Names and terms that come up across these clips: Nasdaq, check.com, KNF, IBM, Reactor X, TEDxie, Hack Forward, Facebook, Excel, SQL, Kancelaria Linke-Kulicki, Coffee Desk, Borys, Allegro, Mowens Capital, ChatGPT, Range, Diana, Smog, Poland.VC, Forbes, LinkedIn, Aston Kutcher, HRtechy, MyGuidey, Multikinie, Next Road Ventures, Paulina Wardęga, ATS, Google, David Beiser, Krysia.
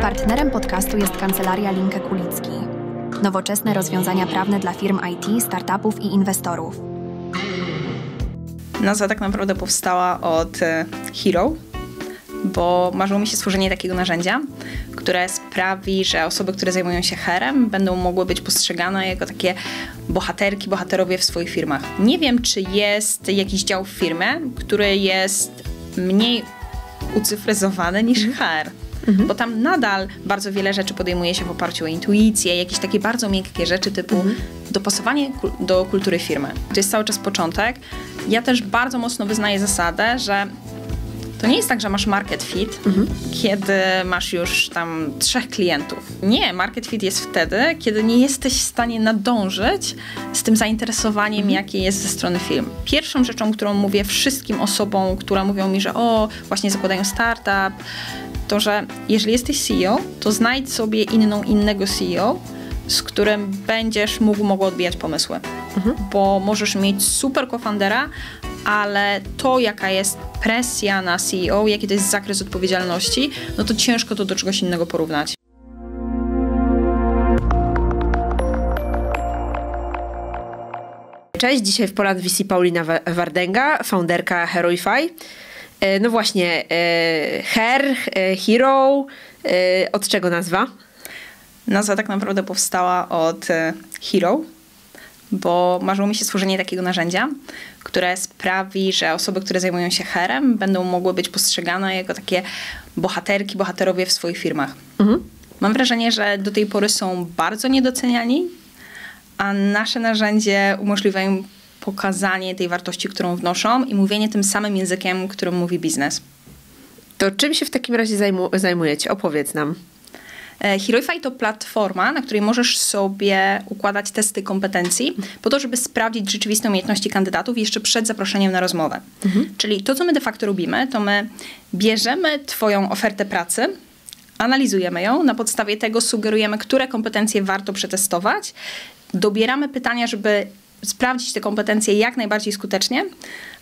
Partnerem podcastu jest Kancelaria Linke-Kulicki. Nowoczesne rozwiązania prawne dla firm IT, startupów i inwestorów. Nazwa tak naprawdę powstała od Hero, bo marzyło mi się stworzenie takiego narzędzia, które sprawi, że osoby, które zajmują się HR-em, będą mogły być postrzegane jako takie bohaterki, bohaterowie w swoich firmach. Nie wiem, czy jest jakiś dział w firmie, który jest mniej ucyfryzowany niż HR. Bo tam nadal bardzo wiele rzeczy podejmuje się w oparciu o intuicję, jakieś takie bardzo miękkie rzeczy typu dopasowanie do kultury firmy. To jest cały czas początek. Ja też bardzo mocno wyznaję zasadę, że to nie jest tak, że masz market fit, kiedy masz już tam 3 klientów. Nie, market fit jest wtedy, kiedy nie jesteś w stanie nadążyć z tym zainteresowaniem, jakie jest ze strony firm. Pierwszą rzeczą, którą mówię wszystkim osobom, które mówią mi, że właśnie zakładają startup, to, że jeżeli jesteś CEO, to znajdź sobie innego CEO, z którym będziesz mogła odbijać pomysły. Bo możesz mieć super co-foundera, ale to, jaka jest presja na CEO, jaki to jest zakres odpowiedzialności, no to ciężko to do czegoś innego porównać. Cześć, dzisiaj w Poland.VC Paulina Wardęga, founderka Heroify. No właśnie, Hero, od czego nazwa? Nazwa tak naprawdę powstała od Hero, bo marzyło mi się stworzenie takiego narzędzia, które sprawi, że osoby, które zajmują się HR-em, będą mogły być postrzegane jako takie bohaterki, bohaterowie w swoich firmach. Mam wrażenie, że do tej pory są bardzo niedoceniani, a nasze narzędzie umożliwia im pokazanie tej wartości, którą wnoszą i mówienie tym samym językiem, którym mówi biznes. To czym się w takim razie zajmujecie? Opowiedz nam. Heroify to platforma, na której możesz sobie układać testy kompetencji po to, żeby sprawdzić rzeczywistą umiejętności kandydatów jeszcze przed zaproszeniem na rozmowę. Czyli to, co my de facto robimy, to my bierzemy twoją ofertę pracy, analizujemy ją, na podstawie tego sugerujemy, które kompetencje warto przetestować, dobieramy pytania, żeby sprawdzić te kompetencje jak najbardziej skutecznie,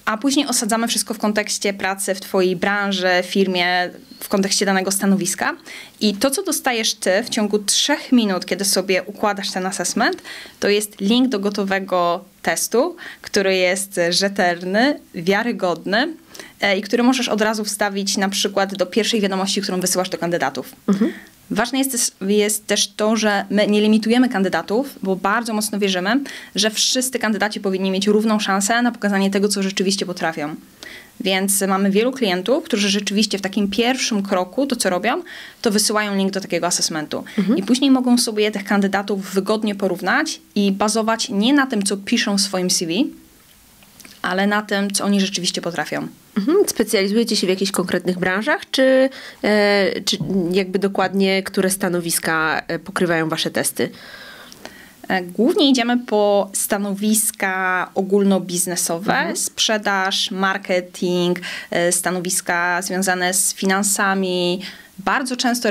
a później osadzamy wszystko w kontekście pracy w twojej branży, firmie, w kontekście danego stanowiska. I to, co dostajesz ty w ciągu 3 minut, kiedy sobie układasz ten assessment, to jest link do gotowego testu, który jest rzetelny, wiarygodny i który możesz od razu wstawić na przykład do pierwszej wiadomości, którą wysyłasz do kandydatów. Ważne jest też to, że my nie limitujemy kandydatów, bo bardzo mocno wierzymy, że wszyscy kandydaci powinni mieć równą szansę na pokazanie tego, co rzeczywiście potrafią. Więc mamy wielu klientów, którzy rzeczywiście w takim pierwszym kroku, to co robią, to wysyłają link do takiego assessmentu. I później mogą sobie tych kandydatów wygodnie porównać i bazować nie na tym, co piszą w swoim CV, ale na tym, co oni rzeczywiście potrafią. Specjalizujecie się w jakichś konkretnych branżach, czy jakby dokładnie, które stanowiska pokrywają wasze testy? Głównie idziemy po stanowiska ogólnobiznesowe, sprzedaż, marketing, stanowiska związane z finansami. Bardzo często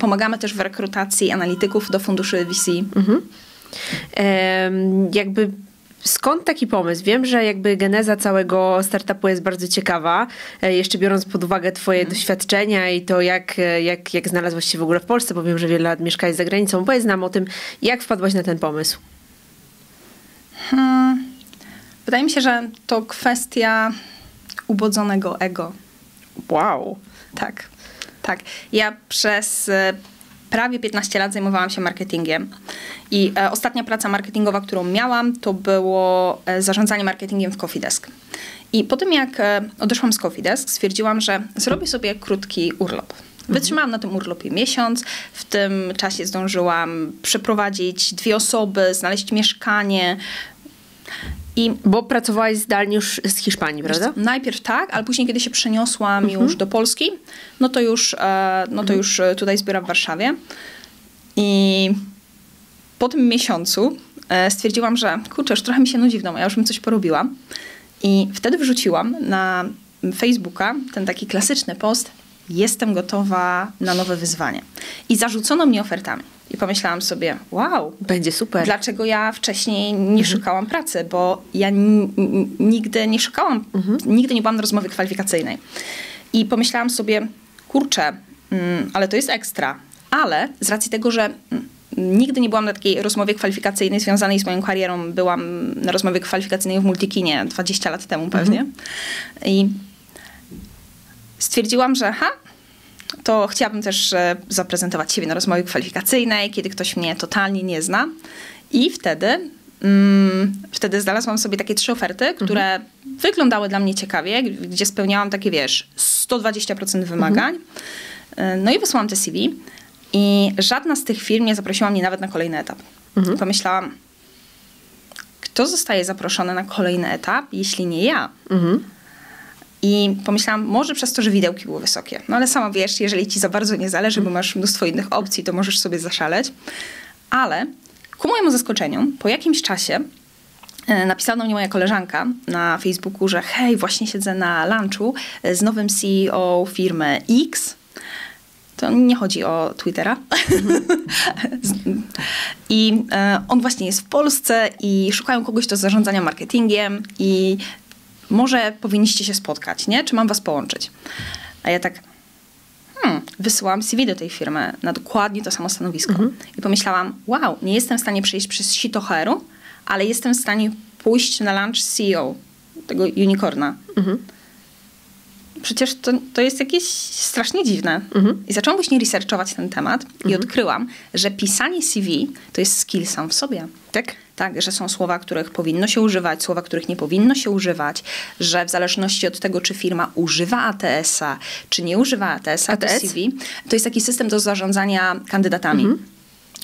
pomagamy też w rekrutacji analityków do funduszy VC. Skąd taki pomysł? Wiem, że jakby geneza całego startupu jest bardzo ciekawa, jeszcze biorąc pod uwagę twoje doświadczenia i to, jak znalazłaś się w ogóle w Polsce, bo wiem, że wiele lat mieszkałaś za granicą. Powiedz nam o tym, jak wpadłaś na ten pomysł. Wydaje mi się, że to kwestia ubodzonego ego. Wow. Tak. Ja przez prawie 15 lat zajmowałam się marketingiem i ostatnia praca marketingowa, którą miałam, to było zarządzanie marketingiem w Coffee Desk. I po tym, jak odeszłam z Coffee Desk, stwierdziłam, że zrobię sobie krótki urlop. Wytrzymałam na tym urlopie miesiąc, w tym czasie zdążyłam przeprowadzić 2 osoby, znaleźć mieszkanie. Bo pracowałaś zdalnie już z Hiszpanii, prawda? Najpierw tak, ale później, kiedy się przeniosłam już do Polski, no to już tutaj zbiorę w Warszawie. I po tym miesiącu stwierdziłam, że kurczę, już trochę mi się nudzi w domu, ja już bym coś porobiła. I wtedy wrzuciłam na Facebooka ten taki klasyczny post: jestem gotowa na nowe wyzwanie. I zarzucono mnie ofertami. I pomyślałam sobie, wow, będzie super. Dlaczego ja wcześniej nie szukałam pracy? Bo ja nigdy nie szukałam, nigdy nie byłam na rozmowie kwalifikacyjnej. I pomyślałam sobie, kurczę, ale to jest ekstra. ale z racji tego, że nigdy nie byłam na takiej rozmowie kwalifikacyjnej związanej z moją karierą, byłam na rozmowie kwalifikacyjnej w Multikinie 20 lat temu pewnie i stwierdziłam, że to chciałabym też zaprezentować siebie na rozmowie kwalifikacyjnej, kiedy ktoś mnie totalnie nie zna. I wtedy, wtedy znalazłam sobie takie 3 oferty, które wyglądały dla mnie ciekawie, gdzie spełniałam takie, 120% wymagań. No i wysłałam te CV i żadna z tych firm nie zaprosiła mnie nawet na kolejny etap. Pomyślałam, kto zostaje zaproszony na kolejny etap, jeśli nie ja? I pomyślałam, może przez to, że widełki były wysokie. No ale sama wiesz, jeżeli ci za bardzo nie zależy, bo masz mnóstwo innych opcji, to możesz sobie zaszaleć. Ale ku mojemu zaskoczeniu, po jakimś czasie napisała do mnie moja koleżanka na Facebooku, że hej, właśnie siedzę na lunchu z nowym CEO firmy X. To nie chodzi o Twittera. I on właśnie jest w Polsce i szukają kogoś do zarządzania marketingiem i może powinniście się spotkać, nie? Czy mam was połączyć? A ja tak, wysyłałam CV do tej firmy na dokładnie to samo stanowisko. I pomyślałam, wow, nie jestem w stanie przejść przez sito HR-u, ale jestem w stanie pójść na lunch z CEO, tego unicorna. Przecież to jest jakieś strasznie dziwne. I zaczęłam później researchować ten temat i odkryłam, że pisanie CV to jest skill sam w sobie. Tak? Tak, że są słowa, których powinno się używać, słowa, których nie powinno się używać, że w zależności od tego, czy firma używa ATS-a, czy nie używa ATS-a, ATS? CV, to jest taki system do zarządzania kandydatami.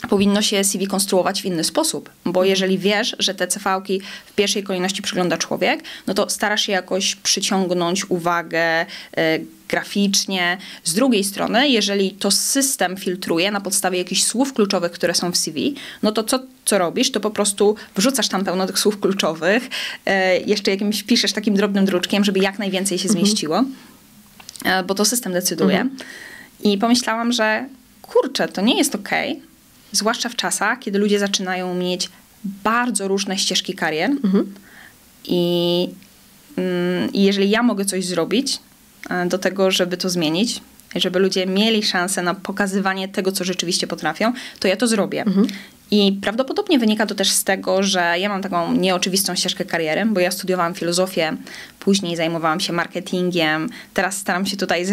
Powinno się CV konstruować w inny sposób, bo jeżeli wiesz, że te CV-ki w pierwszej kolejności przegląda człowiek, no to starasz się jakoś przyciągnąć uwagę graficznie. Z drugiej strony, jeżeli to system filtruje na podstawie jakichś słów kluczowych, które są w CV, no to co robisz, to po prostu wrzucasz tam pełno tych słów kluczowych, jeszcze jakimś piszesz takim drobnym druczkiem, żeby jak najwięcej się zmieściło, bo to system decyduje. I pomyślałam, że kurczę, to nie jest okej. Zwłaszcza w czasach, kiedy ludzie zaczynają mieć bardzo różne ścieżki karier i jeżeli ja mogę coś zrobić do tego, żeby to zmienić, żeby ludzie mieli szansę na pokazywanie tego, co rzeczywiście potrafią, to ja to zrobię. I prawdopodobnie wynika to też z tego, że ja mam taką nieoczywistą ścieżkę kariery, bo ja studiowałam filozofię, później zajmowałam się marketingiem, teraz staram się tutaj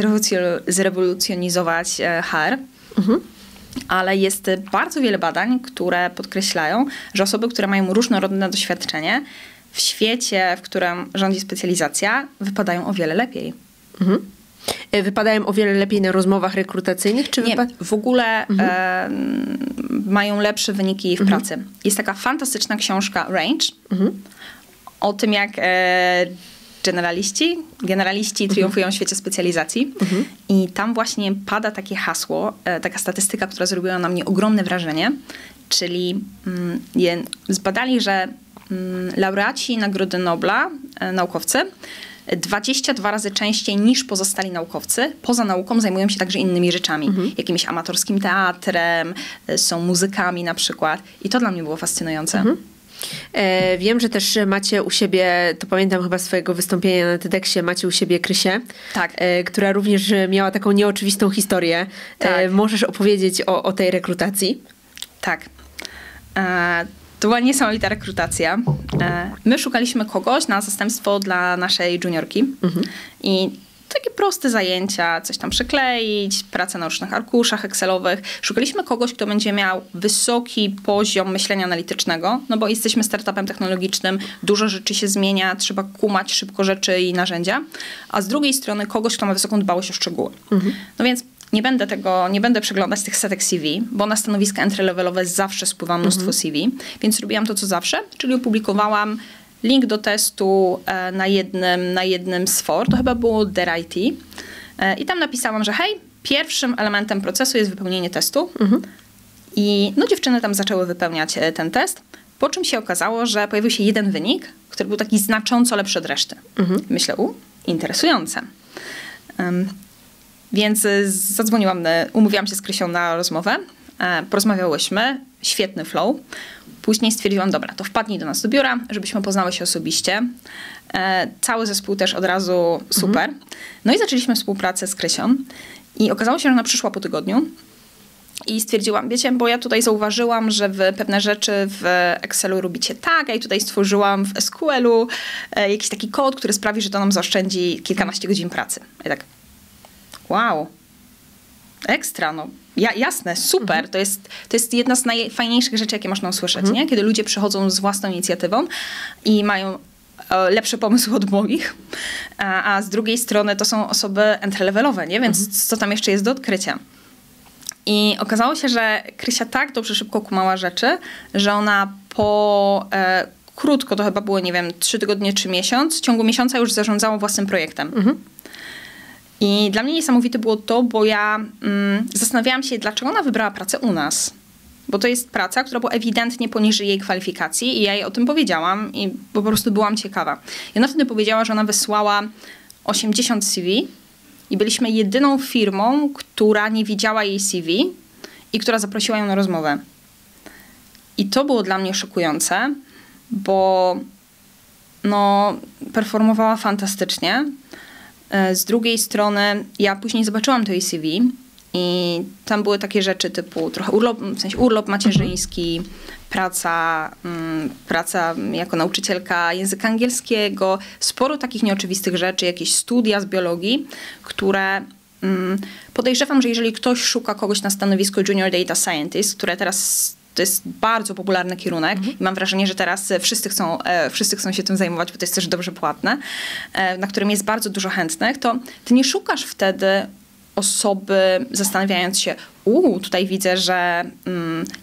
zrewolucjonizować HR. Ale jest bardzo wiele badań, które podkreślają, że osoby, które mają różnorodne doświadczenie w świecie, w którym rządzi specjalizacja, wypadają o wiele lepiej. Wypadają o wiele lepiej na rozmowach rekrutacyjnych? Czy nie, w ogóle mają lepsze wyniki w pracy. Jest taka fantastyczna książka Range o tym, jak generaliści triumfują w świecie specjalizacji i tam właśnie pada takie hasło, taka statystyka, która zrobiła na mnie ogromne wrażenie, czyli zbadali, że laureaci Nagrody Nobla, naukowcy, 22 razy częściej niż pozostali naukowcy, poza nauką zajmują się także innymi rzeczami, jakimś amatorskim teatrem, są muzykami na przykład i to dla mnie było fascynujące. Wiem, że też macie u siebie, to pamiętam chyba swojego wystąpienia na TEDxie, macie u siebie Krysię, która również miała taką nieoczywistą historię. Możesz opowiedzieć o tej rekrutacji? Tak. To była niesamowita rekrutacja. My szukaliśmy kogoś na zastępstwo dla naszej juniorki i takie proste zajęcia, coś tam przykleić, praca na różnych arkuszach Excelowych. Szukaliśmy kogoś, kto będzie miał wysoki poziom myślenia analitycznego, no bo jesteśmy startupem technologicznym, dużo rzeczy się zmienia, trzeba kumać szybko rzeczy i narzędzia, a z drugiej strony kogoś, kto ma wysoką dbałość o szczegóły. No więc nie będę przeglądać tych setek CV, bo na stanowiska entry-levelowe zawsze spływa mnóstwo CV, więc robiłam to, co zawsze, czyli opublikowałam link do testu na jednym z for, to chyba było The IT. I tam napisałam, że hej, pierwszym elementem procesu jest wypełnienie testu. I no dziewczyny tam zaczęły wypełniać ten test, po czym się okazało, że pojawił się jeden wynik, który był taki znacząco lepszy od reszty. Myślę, interesujące. Więc zadzwoniłam, umówiłam się z Krysią na rozmowę, porozmawiałyśmy, świetny flow. Później stwierdziłam, dobra, to wpadnij do nas do biura, żebyśmy poznały się osobiście. Cały zespół też od razu super. No i zaczęliśmy współpracę z Krysią i okazało się, że ona przyszła po tygodniu I stwierdziłam, wiecie, bo ja tutaj zauważyłam, że wy pewne rzeczy w Excelu robicie tak, ja i tutaj stworzyłam w SQL-u jakiś taki kod, który sprawi, że to nam zaoszczędzi kilkanaście godzin pracy. I tak, wow, ekstra, no. Jasne, super. Mhm. To jest jedna z najfajniejszych rzeczy, jakie można usłyszeć, nie? Kiedy ludzie przychodzą z własną inicjatywą i mają lepszy pomysł od moich, a z drugiej strony to są osoby entry-levelowe, nie? Więc co tam jeszcze jest do odkrycia? I okazało się, że Krysia tak dobrze szybko kumała rzeczy, że ona po krótko, to chyba było, nie wiem, 3 tygodnie czy miesiąc, w ciągu miesiąca już zarządzała własnym projektem. I dla mnie niesamowite było to, bo ja zastanawiałam się, dlaczego ona wybrała pracę u nas. Bo to jest praca, która była ewidentnie poniżej jej kwalifikacji i ja jej o tym powiedziałam, i po prostu byłam ciekawa. I ona wtedy powiedziała, że ona wysłała 80 CV i byliśmy jedyną firmą, która nie widziała jej CV i która zaprosiła ją na rozmowę. I to było dla mnie szokujące, bo no, performowała fantastycznie. Z drugiej strony ja później zobaczyłam to jej CV i tam były takie rzeczy typu trochę urlop, w sensie urlop macierzyński, praca jako nauczycielka języka angielskiego, sporo takich nieoczywistych rzeczy, jakieś studia z biologii, które podejrzewam, że jeżeli ktoś szuka kogoś na stanowisko junior data scientist, które teraz to jest bardzo popularny kierunek i mam wrażenie, że teraz wszyscy chcą się tym zajmować, bo to jest też dobrze płatne, na którym jest bardzo dużo chętnych, to ty nie szukasz wtedy osoby zastanawiając się, tutaj widzę, że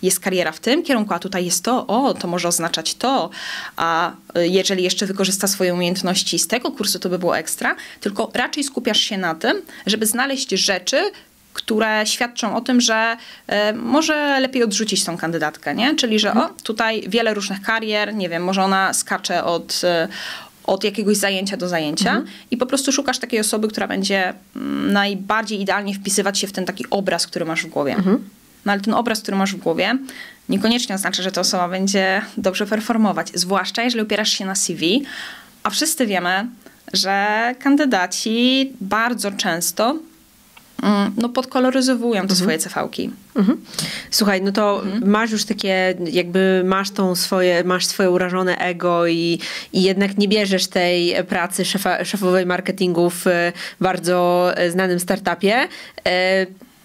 jest kariera w tym kierunku, a tutaj jest to, to może oznaczać to, a jeżeli jeszcze wykorzysta swoje umiejętności z tego kursu, to by było ekstra, tylko raczej skupiasz się na tym, żeby znaleźć rzeczy, które świadczą o tym, że może lepiej odrzucić tą kandydatkę, nie? Czyli, że tutaj wiele różnych karier, nie wiem, może ona skacze od jakiegoś zajęcia do zajęcia i po prostu szukasz takiej osoby, która będzie najbardziej idealnie wpisywać się w ten taki obraz, który masz w głowie. No ale ten obraz, który masz w głowie, niekoniecznie oznacza, że ta osoba będzie dobrze performować, zwłaszcza jeżeli opierasz się na CV, a wszyscy wiemy, że kandydaci bardzo często podkoloryzowują te swoje CV-ki. Słuchaj, no to masz już takie, jakby masz swoje urażone ego i jednak nie bierzesz tej pracy szefowej marketingu w bardzo znanym startupie.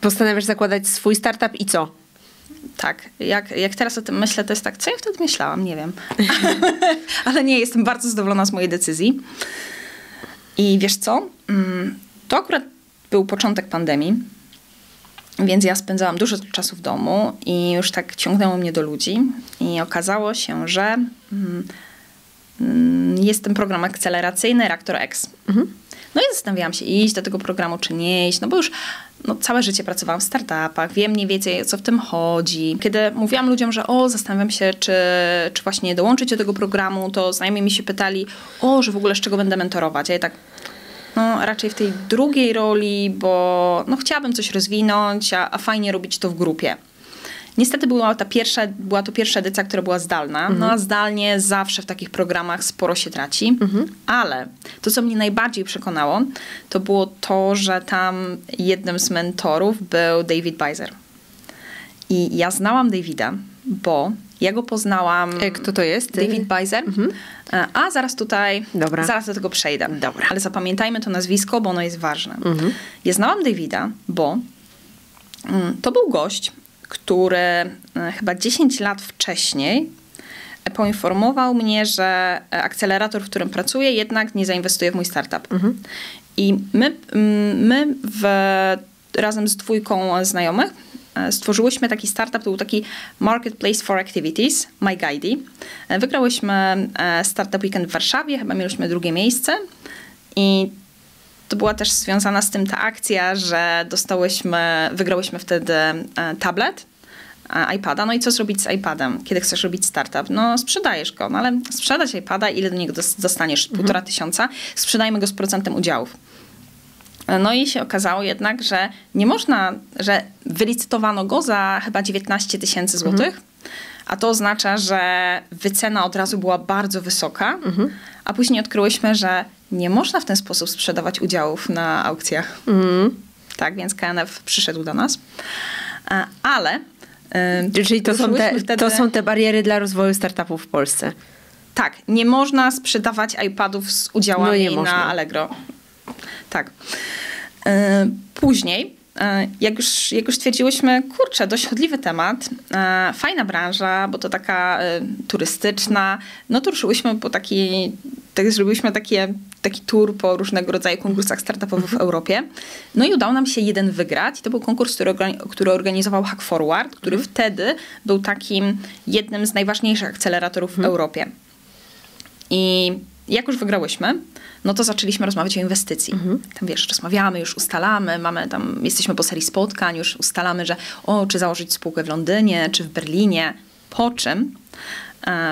Postanawiasz zakładać swój startup i co? Tak, jak teraz o tym myślę, to jest tak, co ja wtedy myślałam, nie wiem. Ale nie, jestem bardzo zadowolona z mojej decyzji. I wiesz co? To akurat był początek pandemii, więc ja spędzałam dużo czasu w domu i już tak ciągnęło mnie do ludzi i okazało się, że jest ten program akceleracyjny Reactor X. No i zastanawiałam się, iść do tego programu czy nie iść, no bo już całe życie pracowałam w startupach, wiem mniej więcej, o co w tym chodzi. Kiedy mówiłam ludziom, że zastanawiam się, czy właśnie dołączyć do tego programu, to znajomi mi się pytali, że w ogóle z czego będę mentorować. A ja tak, no raczej w tej drugiej roli, bo chciałabym coś rozwinąć, a fajnie robić to w grupie. Niestety była to pierwsza edycja, która była zdalna. No a zdalnie zawsze w takich programach sporo się traci. Ale to, co mnie najbardziej przekonało, to było to, że tam jednym z mentorów był David Beiser. I ja znałam Davida, bo ja go poznałam. Kto to jest? David Beiser. A zaraz tutaj, dobra, zaraz do tego przejdę. Dobra. Ale zapamiętajmy to nazwisko, bo ono jest ważne. Ja znałam Davida, bo to był gość, który chyba 10 lat wcześniej poinformował mnie, że akcelerator, w którym pracuję, jednak nie zainwestuje w mój startup. I my razem z 2 znajomych stworzyłyśmy taki startup, to był taki Marketplace for Activities, MyGuidey. Wygrałyśmy Startup Weekend w Warszawie, chyba mieliśmy 2. miejsce i to była też związana z tym ta akcja, że wygrałyśmy wtedy tablet, iPada. No i co zrobić z iPadem, kiedy chcesz robić startup? No sprzedajesz go, no ale sprzedać iPada, ile do niego dostaniesz? 1500? Sprzedajmy go z procentem udziałów. No i się okazało jednak, że nie można, że wylicytowano go za chyba 19 000 złotych, a to oznacza, że wycena od razu była bardzo wysoka, a później odkryłyśmy, że nie można w ten sposób sprzedawać udziałów na aukcjach. Tak, więc KNF przyszedł do nas ale... Czyli to są te bariery dla rozwoju startupów w Polsce. Tak, nie można sprzedawać iPadów z udziałami na Allegro. Tak. Później, jak już twierdziłyśmy, kurczę, dość chodliwy temat, fajna branża, bo to taka turystyczna, no to ruszyłyśmy po taki, zrobiliśmy taki tour po różnego rodzaju konkursach startupowych w Europie. No i udało nam się jeden wygrać. To był konkurs, który organizował Hack Forward, który wtedy był takim jednym z najważniejszych akceleratorów w Europie. I jak już wygrałyśmy, no to zaczęliśmy rozmawiać o inwestycji. Tam wiesz, rozmawiamy, już ustalamy, mamy tam, jesteśmy po serii spotkań, już ustalamy, że czy założyć spółkę w Londynie, czy w Berlinie. Po czym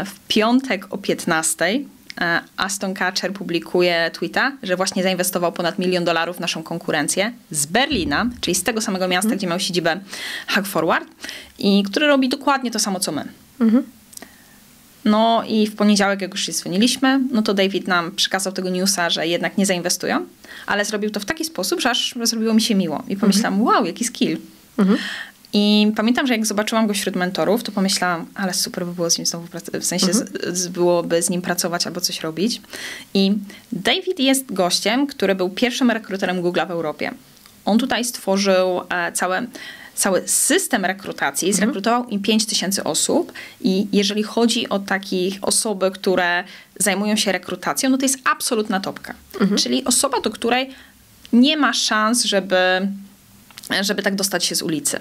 w piątek o 15:00 Aston Kutcher publikuje tweeta, że właśnie zainwestował ponad $1 milion w naszą konkurencję z Berlina, czyli z tego samego miasta, gdzie miał siedzibę Hack Forward, i który robi dokładnie to samo, co my. No i w poniedziałek, jak już się dzwoniliśmy, no to David nam przekazał tego newsa, że jednak nie zainwestują, ale zrobił to w taki sposób, że aż zrobiło mi się miło. I pomyślałam, wow, jaki skill. I pamiętam, że jak zobaczyłam go wśród mentorów, to pomyślałam, ale super by było z nim znowu pracować, w sensie byłoby z nim pracować albo coś robić. I David jest gościem, który był pierwszym rekruterem Google'a w Europie. On tutaj stworzył cały system rekrutacji, zrekrutował im 5000 osób, i jeżeli chodzi o takich osoby, które zajmują się rekrutacją, no to jest absolutna topka. Czyli osoba, do której nie ma szans, żeby tak dostać się z ulicy.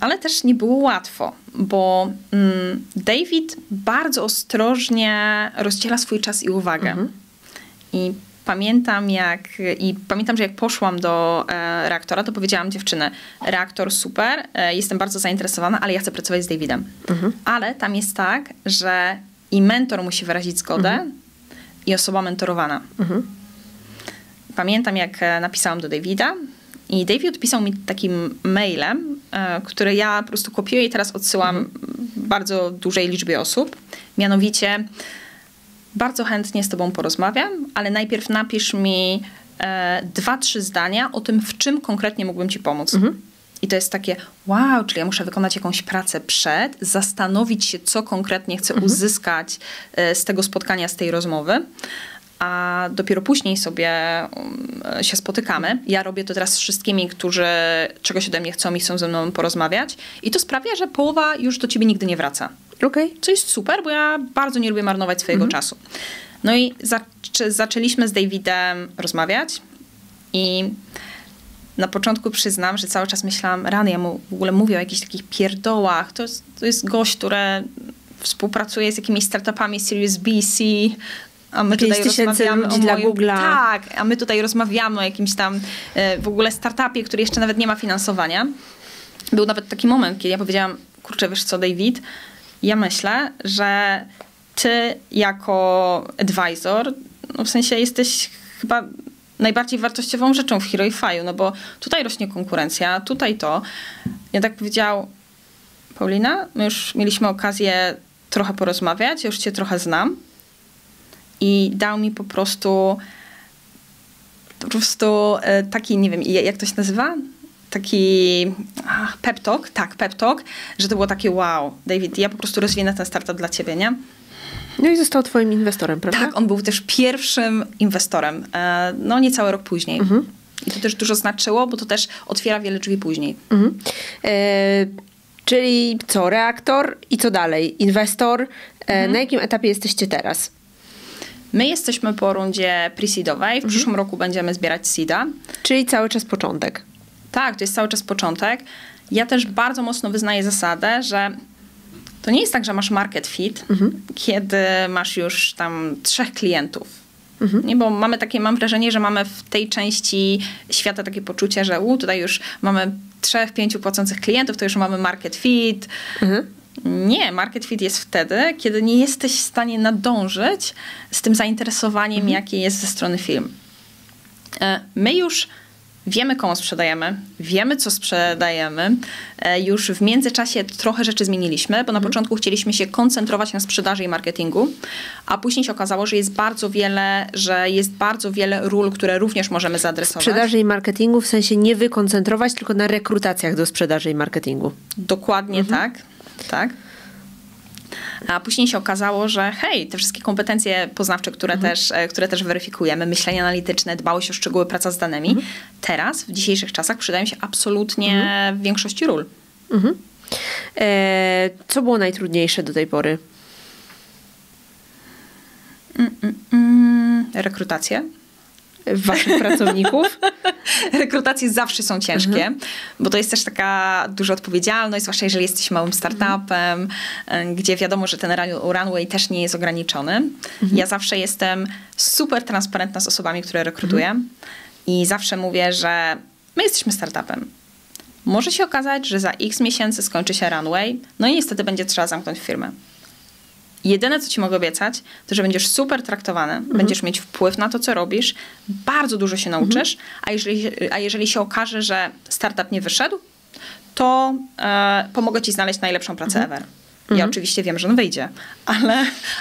Ale też nie było łatwo, bo David bardzo ostrożnie rozdziela swój czas i uwagę. I pamiętam, że jak poszłam do Reaktora, to powiedziałam: dziewczyny, Reaktor super, jestem bardzo zainteresowana, ale ja chcę pracować z Davidem. Ale tam jest tak, że i mentor musi wyrazić zgodę, i osoba mentorowana. Pamiętam, jak napisałam do Davida, i David odpisał mi takim mailem, który ja po prostu kopiuję i teraz odsyłam bardzo dużej liczbie osób. Mianowicie: bardzo chętnie z tobą porozmawiam, ale najpierw napisz mi 2-3 zdania o tym, w czym konkretnie mógłbym ci pomóc. I to jest takie, wow, czyli ja muszę wykonać jakąś pracę przed, zastanowić się, co konkretnie chcę uzyskać z tego spotkania, z tej rozmowy, a dopiero później sobie się spotykamy. Ja robię to teraz z wszystkimi, którzy czegoś ode mnie chcą i chcą ze mną porozmawiać. I to sprawia, że połowa już do ciebie nigdy nie wraca. Co jest super, bo ja bardzo nie lubię marnować swojego czasu. No i zaczęliśmy z Davidem rozmawiać i na początku przyznam, że cały czas myślałam, rany, ja mu w ogóle mówię o jakichś takich pierdołach. To jest gość, który współpracuje z jakimiś startupami Series BC, a my tutaj rozmawiamy o dla Google'a. Tak, a my tutaj rozmawiamy o jakimś tam w ogóle startupie, który jeszcze nawet nie ma finansowania. Był nawet taki moment, kiedy ja powiedziałam: kurczę, wiesz co, David, ja myślę, że ty jako advisor, no w sensie jesteś chyba najbardziej wartościową rzeczą w Heroify'u, no bo tutaj rośnie konkurencja, tutaj to. Ja tak powiedział: Paulina, my już mieliśmy okazję trochę porozmawiać, ja już cię trochę znam. I dał mi po prostu taki, nie wiem, jak to się nazywa? Taki pep talk, tak, pep talk, że to było takie wow, David, ja po prostu rozwinę ten startup dla ciebie, nie? No i został twoim inwestorem, prawda? Tak, on był też pierwszym inwestorem, no niecały rok później. I to też dużo znaczyło, bo to też otwiera wiele drzwi później. Czyli co, Reaktor i co dalej? Inwestor, na jakim etapie jesteście teraz? My jesteśmy po rundzie pre-seedowej, w przyszłym roku będziemy zbierać seeda. Czyli cały czas początek. Tak, to jest cały czas początek. Ja też bardzo mocno wyznaję zasadę, że to nie jest tak, że masz market fit, kiedy masz już tam 3 klientów. Nie, bo mamy takie, mam wrażenie, że mamy w tej części świata takie poczucie, że tutaj już mamy 3-5 płacących klientów, to już mamy market fit. Nie, market fit jest wtedy, kiedy nie jesteś w stanie nadążyć z tym zainteresowaniem, jakie jest ze strony firm. My już Wiemy, komu sprzedajemy, wiemy, co sprzedajemy. Już w międzyczasie trochę rzeczy zmieniliśmy, bo na początku chcieliśmy się koncentrować na sprzedaży i marketingu, a później się okazało, że jest bardzo wiele ról, które również możemy zaadresować. Sprzedaży i marketingu, w sensie nie wykoncentrować, tylko na rekrutacjach do sprzedaży i marketingu. Dokładnie tak. A później się okazało, że hej, te wszystkie kompetencje poznawcze, które też weryfikujemy, myślenie analityczne, dbałość o szczegóły, praca z danymi, teraz, w dzisiejszych czasach przydają się absolutnie w większości ról. Co było najtrudniejsze do tej pory? Rekrutacje. Waszych pracowników? Rekrutacje zawsze są ciężkie, bo to jest też taka duża odpowiedzialność, zwłaszcza jeżeli jesteś małym startupem, gdzie wiadomo, że ten runway też nie jest ograniczony. Ja zawsze jestem super transparentna z osobami, które rekrutuję i zawsze mówię, że my jesteśmy startupem. Może się okazać, że za x miesięcy skończy się runway, no i niestety będzie trzeba zamknąć firmę. Jedyne, co ci mogę obiecać, to, że będziesz super traktowany, będziesz mieć wpływ na to, co robisz, bardzo dużo się nauczysz, a jeżeli się okaże, że startup nie wyszedł, to pomogę ci znaleźć najlepszą pracę ever. Ja oczywiście wiem, że on wyjdzie,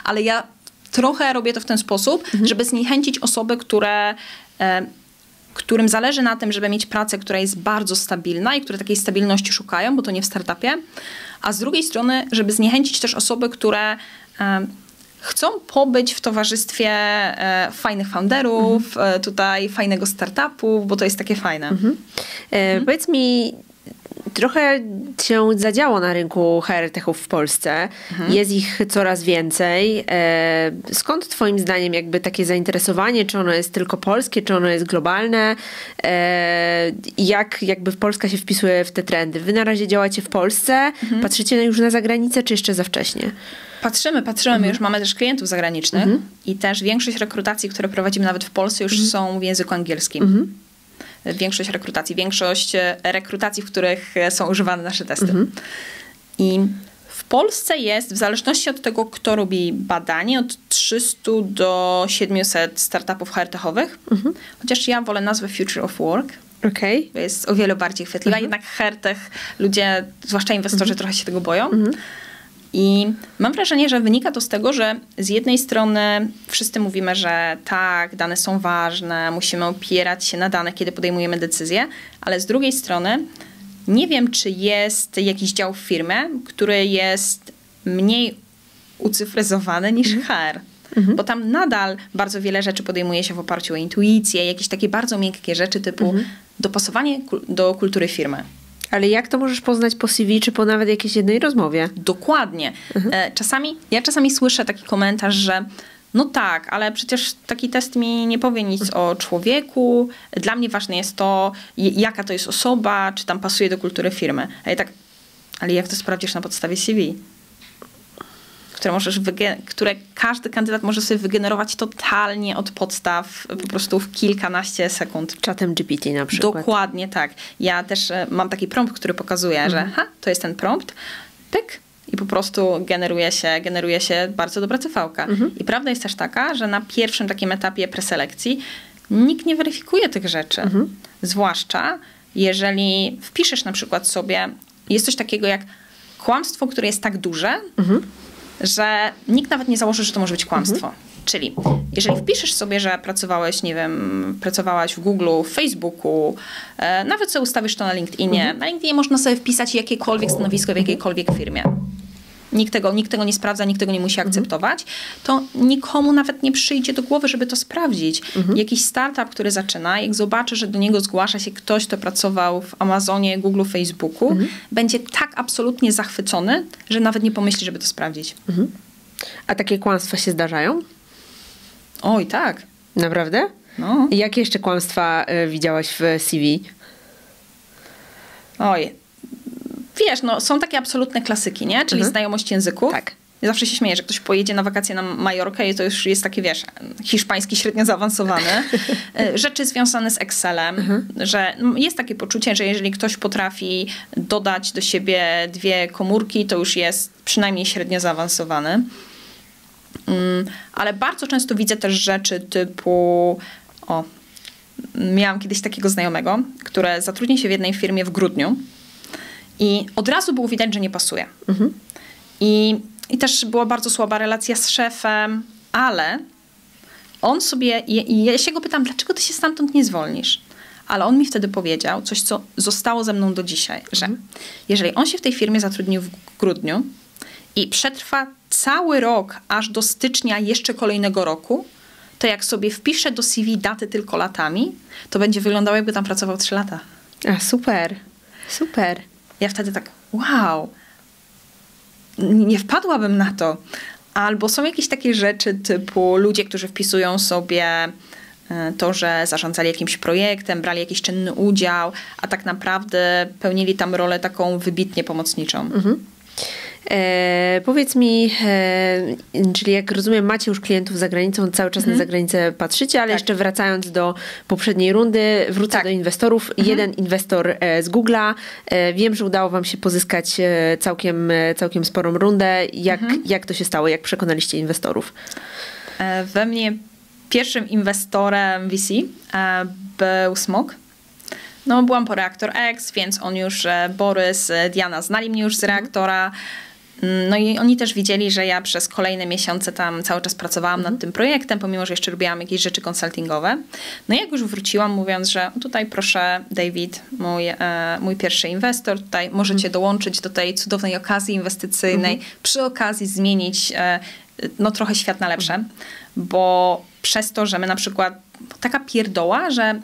ale ja trochę robię to w ten sposób, żeby zniechęcić osoby, którym zależy na tym, żeby mieć pracę, która jest bardzo stabilna i które takiej stabilności szukają, bo to nie w startupie, a z drugiej strony, żeby zniechęcić też osoby, które chcą pobyć w towarzystwie fajnych founderów, tutaj fajnego startupu, bo to jest takie fajne. Powiedz mi, trochę się zadziało na rynku HR-techów w Polsce. Jest ich coraz więcej. Skąd twoim zdaniem jakby takie zainteresowanie? Czy ono jest tylko polskie? Czy ono jest globalne? Jak jakby Polska się wpisuje w te trendy? Wy na razie działacie w Polsce? Patrzycie już na zagranicę, czy jeszcze za wcześnie? Patrzymy. My już mamy też klientów zagranicznych i też większość rekrutacji, które prowadzimy nawet w Polsce, już są w języku angielskim. Większość rekrutacji, w których są używane nasze testy. I w Polsce jest, w zależności od tego, kto robi badanie, od 300 do 700 startupów HR-techowych. Chociaż ja wolę nazwę Future of Work. Bo jest o wiele bardziej chwytliwa. Jednak HR-tech, ludzie, zwłaszcza inwestorzy, trochę się tego boją. I mam wrażenie, że wynika to z tego, że z jednej strony wszyscy mówimy, że tak, dane są ważne, musimy opierać się na danych, kiedy podejmujemy decyzje, ale z drugiej strony nie wiem, czy jest jakiś dział w firmie, który jest mniej ucyfryzowany niż HR. Bo tam nadal bardzo wiele rzeczy podejmuje się w oparciu o intuicję, jakieś takie bardzo miękkie rzeczy typu dopasowanie do kultury firmy. Ale jak to możesz poznać po CV, czy po nawet jakiejś jednej rozmowie? Dokładnie. Ja czasami słyszę taki komentarz, że no tak, ale przecież taki test mi nie powie nic o człowieku. Dla mnie ważne jest to, jaka to jest osoba, czy tam pasuje do kultury firmy. A ja tak, ale jak to sprawdzisz na podstawie CV? Które każdy kandydat może sobie wygenerować totalnie od podstaw, po prostu w kilkanaście sekund. Czatem GPT na przykład. Dokładnie tak. Ja też mam taki prompt, który pokazuje, że to jest ten prompt, pyk, i po prostu generuje się bardzo dobra cyfałka. I prawda jest też taka, że na pierwszym takim etapie preselekcji nikt nie weryfikuje tych rzeczy. Zwłaszcza jeżeli wpiszesz na przykład sobie, jest coś takiego jak kłamstwo, które jest tak duże, że nikt nawet nie założy, że to może być kłamstwo. Czyli jeżeli wpiszesz sobie, że pracowałeś, nie wiem, pracowałaś w Google, w Facebooku, nawet sobie ustawisz to na LinkedInie. Na LinkedInie można sobie wpisać jakiekolwiek stanowisko w jakiejkolwiek firmie. Nikt tego nie sprawdza, nikt tego nie musi akceptować. To nikomu nawet nie przyjdzie do głowy, żeby to sprawdzić. Jakiś startup, który zaczyna, jak zobaczy, że do niego zgłasza się ktoś, kto pracował w Amazonie, Google, Facebooku, będzie tak absolutnie zachwycony, że nawet nie pomyśli, żeby to sprawdzić. A takie kłamstwa się zdarzają? Oj, tak. Naprawdę? No. I jakie jeszcze kłamstwa widziałaś w CV? Oj. Wiesz, no, są takie absolutne klasyki, nie? Czyli znajomość języków. Tak. Ja zawsze się śmieję, że ktoś pojedzie na wakacje na Majorkę i to już jest taki, wiesz, hiszpański średnio zaawansowany. Rzeczy związane z Excelem, że jest takie poczucie, że jeżeli ktoś potrafi dodać do siebie dwie komórki, to już jest przynajmniej średnio zaawansowany. Ale bardzo często widzę też rzeczy typu Miałam kiedyś takiego znajomego, który zatrudnił się w jednej firmie w grudniu i od razu było widać, że nie pasuje. Mhm. I też była bardzo słaba relacja z szefem, ale on sobie... Ja się go pytam, dlaczego ty się stamtąd nie zwolnisz? Ale on mi wtedy powiedział coś, co zostało ze mną do dzisiaj, że jeżeli on się w tej firmie zatrudnił w grudniu i przetrwa cały rok, aż do stycznia jeszcze kolejnego roku, to jak sobie wpiszę do CV daty tylko latami, to będzie wyglądało, jakby tam pracował 3 lata. A, super. Super. Ja wtedy tak, wow, nie wpadłabym na to. Albo są jakieś takie rzeczy typu ludzie, którzy wpisują sobie to, że zarządzali jakimś projektem, brali jakiś czynny udział, a tak naprawdę pełnili tam rolę taką wybitnie pomocniczą. Mhm. Powiedz mi, czyli jak rozumiem, macie już klientów za granicą, cały czas na zagranicę patrzycie, ale jeszcze wracając do poprzedniej rundy, wrócę do inwestorów. Jeden inwestor z Google'a. Wiem, że udało wam się pozyskać całkiem sporą rundę. Jak to się stało? Jak przekonaliście inwestorów? We mnie pierwszym inwestorem VC był Smog. No, byłam po Reactor X, więc on już, Borys, Diana znali mnie już z Reaktora. No i oni też widzieli, że ja przez kolejne miesiące tam cały czas pracowałam nad tym projektem, pomimo że jeszcze robiłam jakieś rzeczy konsultingowe. No i jak już wróciłam, mówiąc, że tutaj proszę, David, mój pierwszy inwestor, tutaj możecie dołączyć do tej cudownej okazji inwestycyjnej, przy okazji zmienić no trochę świat na lepsze, bo przez to, że my na przykład, taka pierdoła, że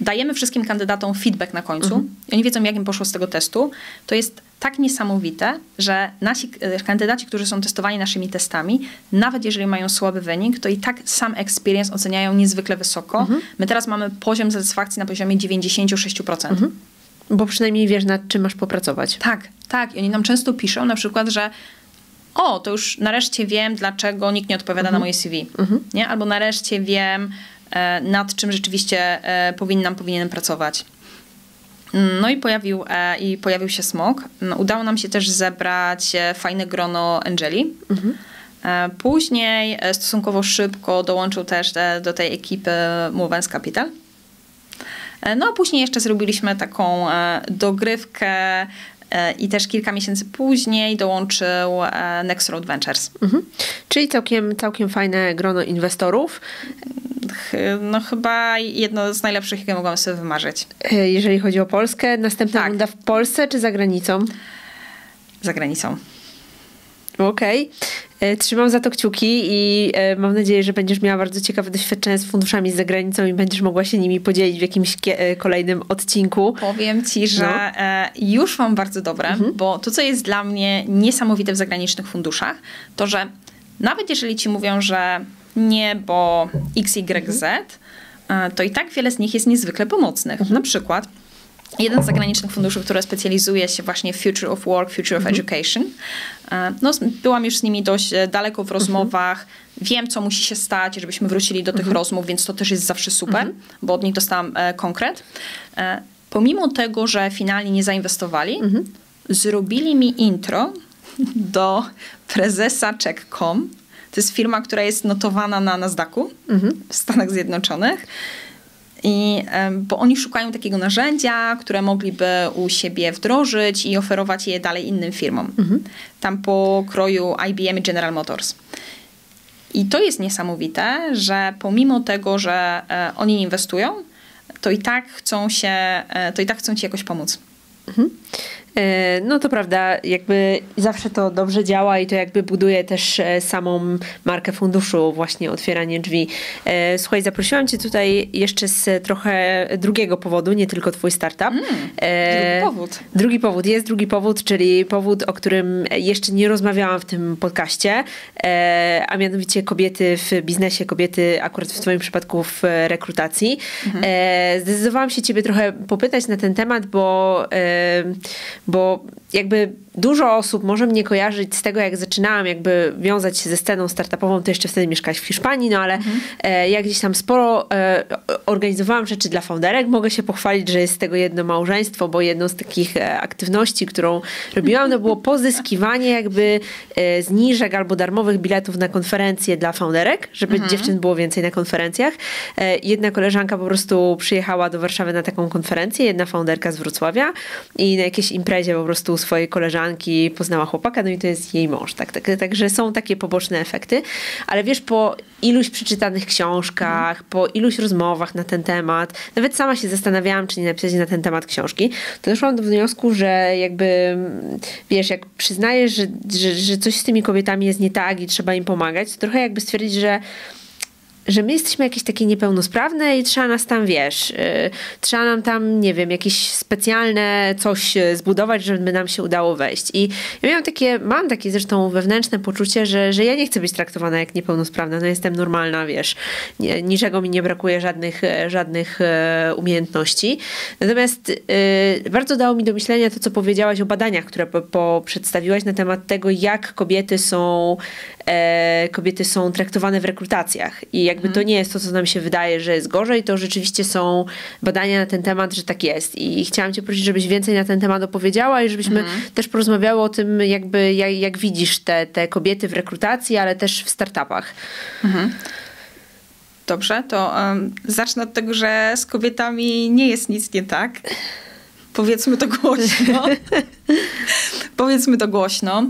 dajemy wszystkim kandydatom feedback na końcu i oni wiedzą, jak im poszło z tego testu. To jest tak niesamowite, że nasi kandydaci, którzy są testowani naszymi testami, nawet jeżeli mają słaby wynik, to i tak sam experience oceniają niezwykle wysoko. My teraz mamy poziom satysfakcji na poziomie 96%. Bo przynajmniej wiesz, nad czym masz popracować. Tak, tak. I oni nam często piszą na przykład, że o, to już nareszcie wiem, dlaczego nikt nie odpowiada na moje CV. Nie? Albo nareszcie wiem, nad czym rzeczywiście powinienem pracować. No i pojawił się Smog. Udało nam się też zebrać fajne grono Angeli. Później stosunkowo szybko dołączył też do tej ekipy Mowens Capital. No a później jeszcze zrobiliśmy taką dogrywkę i też kilka miesięcy później dołączył Next Road Ventures. Czyli całkiem fajne grono inwestorów. No chyba jedno z najlepszych, jakie mogłam sobie wymarzyć. Jeżeli chodzi o Polskę, następna runda w Polsce czy za granicą? Za granicą. Okej. Trzymam za to kciuki i mam nadzieję, że będziesz miała bardzo ciekawe doświadczenia z funduszami z zagranicą i będziesz mogła się nimi podzielić w jakimś kolejnym odcinku. Powiem ci, że już mam bardzo dobre, bo to, co jest dla mnie niesamowite w zagranicznych funduszach, to, że nawet jeżeli ci mówią, że nie, bo XYZ, to i tak wiele z nich jest niezwykle pomocnych. Na przykład jeden z zagranicznych funduszy, który specjalizuje się właśnie w Future of Work, Future of Education. No, byłam już z nimi dość daleko w rozmowach. Wiem, co musi się stać, żebyśmy wrócili do tych rozmów, więc to też jest zawsze super, bo od nich dostałam konkret. Pomimo tego, że finalnie nie zainwestowali, zrobili mi intro do prezesa check.com. To jest firma, która jest notowana na Nasdaqu w Stanach Zjednoczonych. Bo oni szukają takiego narzędzia, które mogliby u siebie wdrożyć i oferować je dalej innym firmom. Tam po kroju IBM i General Motors. I to jest niesamowite, że pomimo tego, że oni inwestują, to i tak chcą ci jakoś pomóc. No to prawda, jakby zawsze to dobrze działa i to jakby buduje też samą markę funduszu, właśnie otwieranie drzwi. Słuchaj, zaprosiłam cię tutaj jeszcze z trochę drugiego powodu, nie tylko twój startup. Drugi powód, czyli powód, o którym jeszcze nie rozmawiałam w tym podcaście, a mianowicie kobiety w biznesie, kobiety akurat w twoim przypadku w rekrutacji. Zdecydowałam się ciebie trochę popytać na ten temat, bo jakby dużo osób może mnie kojarzyć z tego, jak zaczynałam jakby wiązać się ze sceną startupową, to jeszcze wtedy mieszkałaś w Hiszpanii, no ale ja gdzieś tam sporo organizowałam rzeczy dla founderek. Mogę się pochwalić, że jest z tego jedno małżeństwo, bo jedną z takich aktywności, którą robiłam, to było pozyskiwanie jakby zniżek albo darmowych biletów na konferencje dla founderek, żeby dziewczyn było więcej na konferencjach. Jedna koleżanka po prostu przyjechała do Warszawy na taką konferencję, jedna founderka z Wrocławia i na jakiejś imprezie po prostu swojej koleżanki poznała chłopaka, no i to jest jej mąż. Także są takie poboczne efekty, ale wiesz, po iluś przeczytanych książkach, po iluś rozmowach na ten temat, nawet sama się zastanawiałam, czy nie napisać na ten temat książki, to doszłam do wniosku, że jakby, wiesz, jak przyznajesz, że coś z tymi kobietami jest nie tak i trzeba im pomagać, to trochę jakby stwierdzić, że my jesteśmy jakieś takie niepełnosprawne i trzeba nas tam, wiesz, trzeba nam tam, nie wiem, jakieś specjalne coś zbudować, żeby nam się udało wejść. I ja mam takie zresztą wewnętrzne poczucie, że ja nie chcę być traktowana jak niepełnosprawna, no jestem normalna, wiesz, niczego mi nie brakuje, żadnych umiejętności. Natomiast bardzo dało mi do myślenia to, co powiedziałaś o badaniach, które przedstawiłaś na temat tego, jak kobiety są traktowane w rekrutacjach. I jakby to nie jest to, co nam się wydaje, że jest gorzej, to rzeczywiście są badania na ten temat, że tak jest. I chciałam cię prosić, żebyś więcej na ten temat opowiedziała i żebyśmy też porozmawiały o tym, jakby jak widzisz te kobiety w rekrutacji, ale też w startupach. Dobrze, to zacznę od tego, że z kobietami nie jest nic nie tak. Powiedzmy to głośno. Powiedzmy to głośno.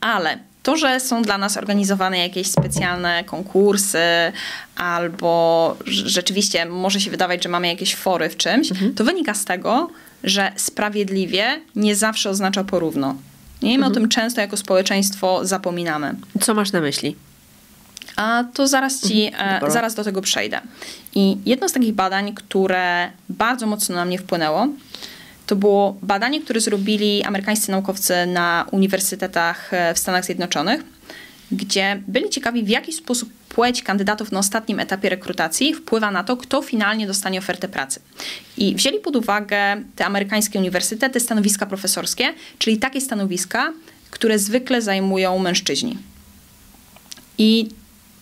Ale to, że są dla nas organizowane jakieś specjalne konkursy albo rzeczywiście może się wydawać, że mamy jakieś fory w czymś, to wynika z tego, że sprawiedliwie nie zawsze oznacza porówno. Nie, my o tym często jako społeczeństwo zapominamy. Co masz na myśli? A to zaraz do tego przejdę. I jedno z takich badań, które bardzo mocno na mnie wpłynęło, to było badanie, które zrobili amerykańscy naukowcy na uniwersytetach w Stanach Zjednoczonych, gdzie byli ciekawi, w jaki sposób płeć kandydatów na ostatnim etapie rekrutacji wpływa na to, kto finalnie dostanie ofertę pracy. I wzięli pod uwagę te amerykańskie uniwersytety, stanowiska profesorskie, czyli takie stanowiska, które zwykle zajmują mężczyźni. I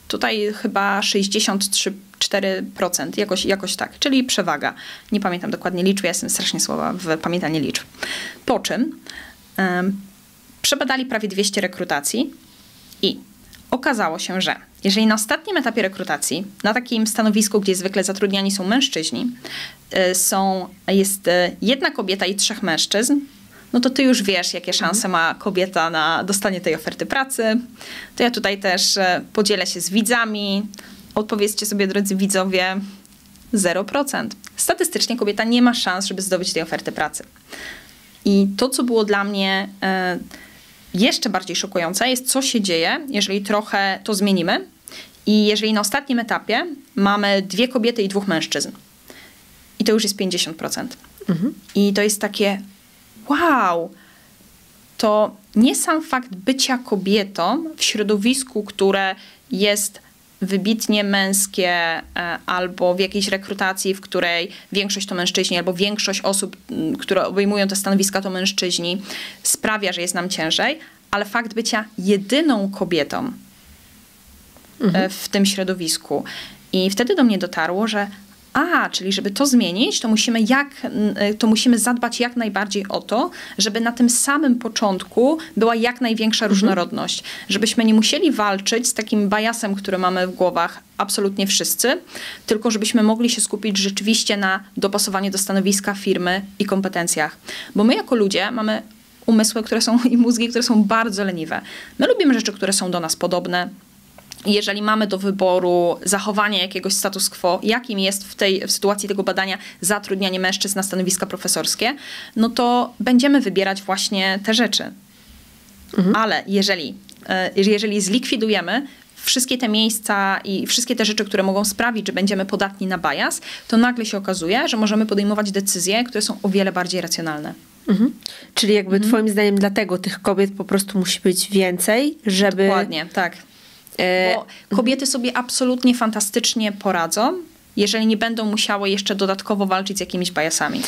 tutaj chyba 63,4%, jakoś tak, czyli przewaga. Nie pamiętam dokładnie liczb, ja jestem strasznie słaba w pamiętaniu liczb. Po czym przebadali prawie 200 rekrutacji i okazało się, że jeżeli na ostatnim etapie rekrutacji, na takim stanowisku, gdzie zwykle zatrudniani są mężczyźni, jest jedna kobieta i 3 mężczyzn, no to ty już wiesz, jakie szanse ma kobieta na dostanie tej oferty pracy. To ja tutaj też podzielę się z widzami. Odpowiedzcie sobie, drodzy widzowie, 0%. Statystycznie kobieta nie ma szans, żeby zdobyć tej oferty pracy. I to, co było dla mnie jeszcze bardziej szokujące, jest, co się dzieje, jeżeli trochę to zmienimy i jeżeli na ostatnim etapie mamy 2 kobiety i 2 mężczyzn. I to już jest 50%. I to jest takie wow! To nie sam fakt bycia kobietą w środowisku, które jest wybitnie męskie albo w jakiejś rekrutacji, w której większość to mężczyźni albo większość osób, które obejmują te stanowiska to mężczyźni, sprawia, że jest nam ciężej, ale fakt bycia jedyną kobietą w tym środowisku. I wtedy do mnie dotarło, że czyli żeby to zmienić, to musimy zadbać jak najbardziej o to, żeby na tym samym początku była jak największa różnorodność. Żebyśmy nie musieli walczyć z takim biasem, który mamy w głowach absolutnie wszyscy, tylko żebyśmy mogli się skupić rzeczywiście na dopasowaniu do stanowiska firmy i kompetencjach. Bo my jako ludzie mamy umysły, i mózgi, które są bardzo leniwe. My lubimy rzeczy, które są do nas podobne. Jeżeli mamy do wyboru zachowanie jakiegoś status quo, jakim jest w sytuacji tego badania zatrudnianie mężczyzn na stanowiska profesorskie, no to będziemy wybierać właśnie te rzeczy. Ale jeżeli zlikwidujemy wszystkie te miejsca i wszystkie te rzeczy, które mogą sprawić, że będziemy podatni na bias, to nagle się okazuje, że możemy podejmować decyzje, które są o wiele bardziej racjonalne. Czyli jakby twoim zdaniem dlatego tych kobiet po prostu musi być więcej, żeby... Dokładnie, tak. Bo kobiety sobie absolutnie fantastycznie poradzą, jeżeli nie będą musiały jeszcze dodatkowo walczyć z jakimiś biasami.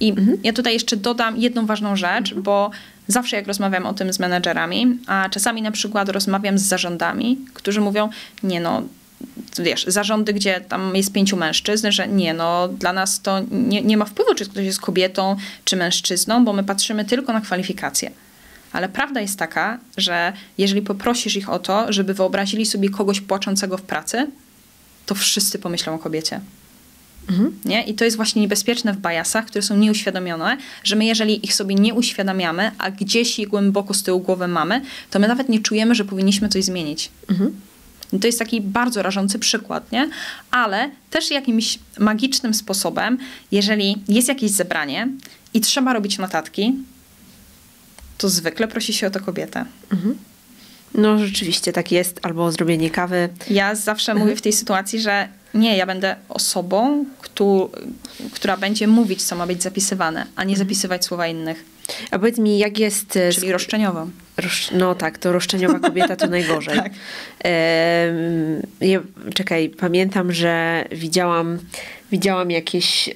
I ja tutaj jeszcze dodam jedną ważną rzecz, bo zawsze jak rozmawiam o tym z menedżerami, a czasami na przykład rozmawiam z zarządami, którzy mówią, nie no, wiesz, zarządy, gdzie tam jest 5 mężczyzn, że nie no, dla nas to nie ma wpływu, czy ktoś jest kobietą, czy mężczyzną, bo my patrzymy tylko na kwalifikacje. Ale prawda jest taka, że jeżeli poprosisz ich o to, żeby wyobrazili sobie kogoś płaczącego w pracy, to wszyscy pomyślą o kobiecie. Nie? I to jest właśnie niebezpieczne w biasach, które są nieuświadomione, że my jeżeli ich sobie nie uświadamiamy, a gdzieś je głęboko z tyłu głowy mamy, to my nawet nie czujemy, że powinniśmy coś zmienić. I to jest taki bardzo rażący przykład, nie? Ale też jakimś magicznym sposobem, jeżeli jest jakieś zebranie i trzeba robić notatki, to zwykle prosi się o to kobietę. No rzeczywiście tak jest, albo zrobienie kawy. Ja zawsze mówię w tej sytuacji, że nie, ja będę osobą, która będzie mówić, co ma być zapisywane, a nie zapisywać słowa innych. A powiedz mi, jak jest... Czyli roszczeniową. No tak, to roszczeniowa kobieta to najgorzej. Tak. Czekaj, pamiętam, że widziałam jakieś,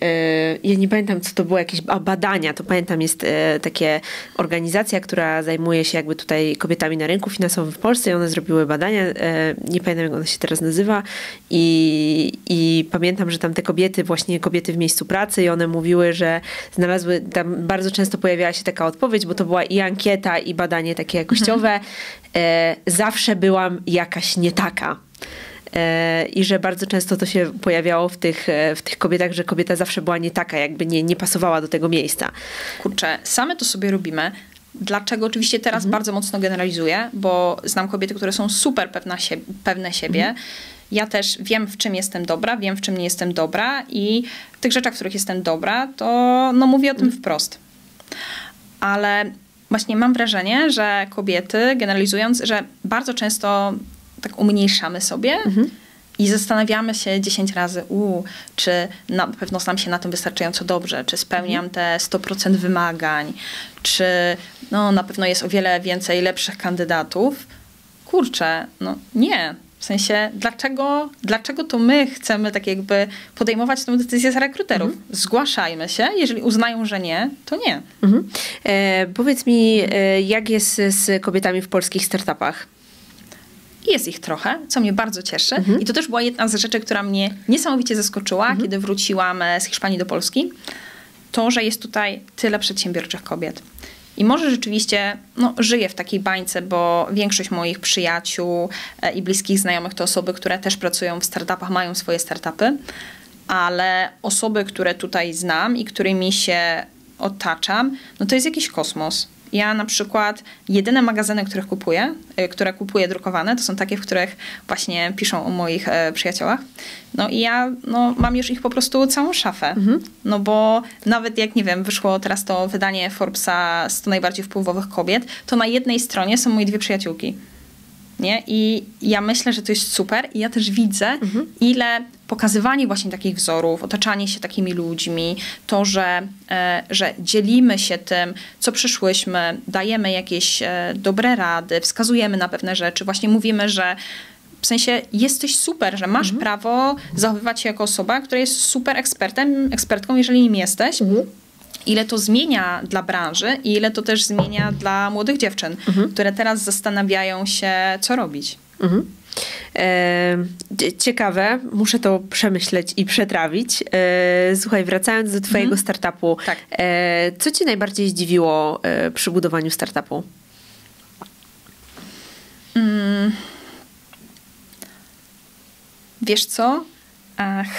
ja nie pamiętam co to było, jakieś badania, to pamiętam jest taka organizacja, która zajmuje się jakby tutaj kobietami na rynku finansowym w Polsce i one zrobiły badania, nie pamiętam jak ona się teraz nazywa i pamiętam, że tam te kobiety, właśnie kobiety w miejscu pracy i one mówiły, że znalazły, tam bardzo często pojawiała się taka odpowiedź, bo to była i ankieta i badanie takie jakościowe, zawsze byłam jakaś nie taka. I że bardzo często to się pojawiało w tych kobietach, że kobieta zawsze była nie taka, jakby nie pasowała do tego miejsca. Kurczę, same to sobie robimy. Dlaczego? Oczywiście teraz bardzo mocno generalizuję, bo znam kobiety, które są super pewne siebie. Ja też wiem, w czym jestem dobra, wiem, w czym nie jestem dobra i w tych rzeczach, w których jestem dobra, to no, mówię o tym wprost. Ale właśnie mam wrażenie, że kobiety, generalizując, że bardzo często tak umniejszamy sobie i zastanawiamy się 10 razy, czy na pewno znam się na tym wystarczająco dobrze, czy spełniam te 100% wymagań, czy no, na pewno jest o wiele więcej lepszych kandydatów. Kurczę, no nie. W sensie, dlaczego to my chcemy tak jakby podejmować tę decyzję z rekruterów? Zgłaszajmy się, jeżeli uznają, że nie, to nie. Powiedz mi, jak jest z kobietami w polskich startupach? I jest ich trochę, co mnie bardzo cieszy. I to też była jedna z rzeczy, która mnie niesamowicie zaskoczyła, kiedy wróciłam z Hiszpanii do Polski. To, że jest tutaj tyle przedsiębiorczych kobiet. I może rzeczywiście no, żyję w takiej bańce, bo większość moich przyjaciół i bliskich znajomych to osoby, które też pracują w startupach, mają swoje startupy. Ale osoby, które tutaj znam i którymi się otaczam, no to jest jakiś kosmos. Ja na przykład jedyne magazyny, które kupuję drukowane, to są takie, w których właśnie piszą o moich przyjaciołach. No i ja mam już ich po prostu całą szafę. No bo nawet jak, nie wiem, wyszło teraz to wydanie Forbesa 100 najbardziej wpływowych kobiet, to na jednej stronie są moje dwie przyjaciółki. Nie? I ja myślę, że to jest super i ja też widzę, ile pokazywanie właśnie takich wzorów, otaczanie się takimi ludźmi, to, że dzielimy się tym, co przeszłyśmy, dajemy jakieś dobre rady, wskazujemy na pewne rzeczy, właśnie mówimy, że w sensie jesteś super, że masz prawo zachowywać się jako osoba, która jest super ekspertką, jeżeli nim jesteś. Ile to zmienia dla branży i ile to też zmienia dla młodych dziewczyn, które teraz zastanawiają się, co robić. Ciekawe, muszę to przemyśleć i przetrawić. Słuchaj, wracając do twojego startupu, tak. Co ci najbardziej zdziwiło przy budowaniu startupu? Wiesz co?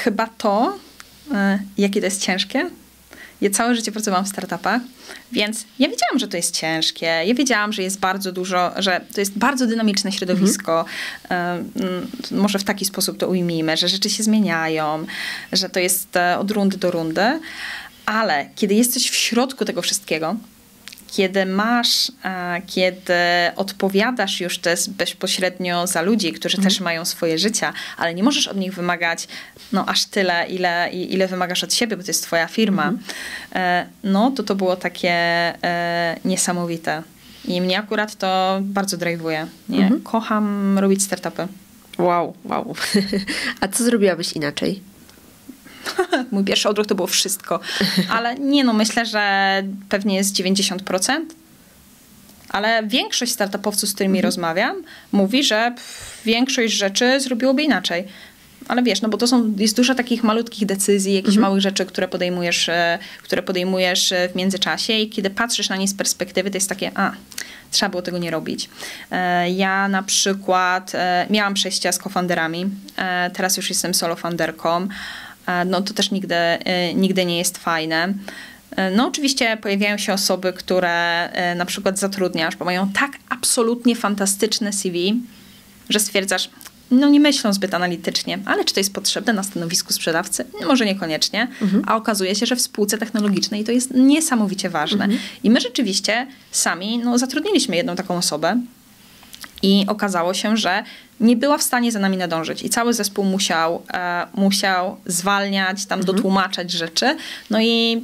Chyba to, jakie to jest ciężkie. Ja całe życie pracowałam w startupach, więc ja wiedziałam, że to jest ciężkie. Ja wiedziałam, że jest bardzo dużo, że to jest bardzo dynamiczne środowisko. Może w taki sposób to ujmijmy, że rzeczy się zmieniają, że to jest od rundy do rundy. Ale kiedy jesteś w środku tego wszystkiego, kiedy odpowiadasz już też bezpośrednio za ludzi, którzy też mają swoje życia, ale nie możesz od nich wymagać aż tyle, ile wymagasz od siebie, bo to jest twoja firma, no to było takie niesamowite. I mnie akurat to bardzo drive'uje. Kocham robić startupy. Wow. A co zrobiłabyś inaczej? mój pierwszy odruch to było wszystko. Ale nie, no myślę, że pewnie jest 90%. Ale większość startupowców, z którymi rozmawiam, mówi, że większość rzeczy zrobiłoby inaczej. Ale wiesz, no bo to są, jest dużo takich malutkich decyzji, jakichś małych rzeczy, które podejmujesz w międzyczasie i kiedy patrzysz na nie z perspektywy, to jest takie, trzeba było tego nie robić. Ja na przykład miałam przejścia z cofounderami, teraz już jestem solofounderką, no to też nigdy nie jest fajne. No oczywiście pojawiają się osoby, które na przykład zatrudniasz, bo mają tak absolutnie fantastyczne CV, że stwierdzasz, no nie myślą zbyt analitycznie, ale czy to jest potrzebne na stanowisku sprzedawcy? Może niekoniecznie, a okazuje się, że w spółce technologicznej to jest niesamowicie ważne. I my rzeczywiście sami zatrudniliśmy jedną taką osobę i okazało się, że nie była w stanie za nami nadążyć i cały zespół musiał zwalniać, tam dotłumaczać rzeczy, no i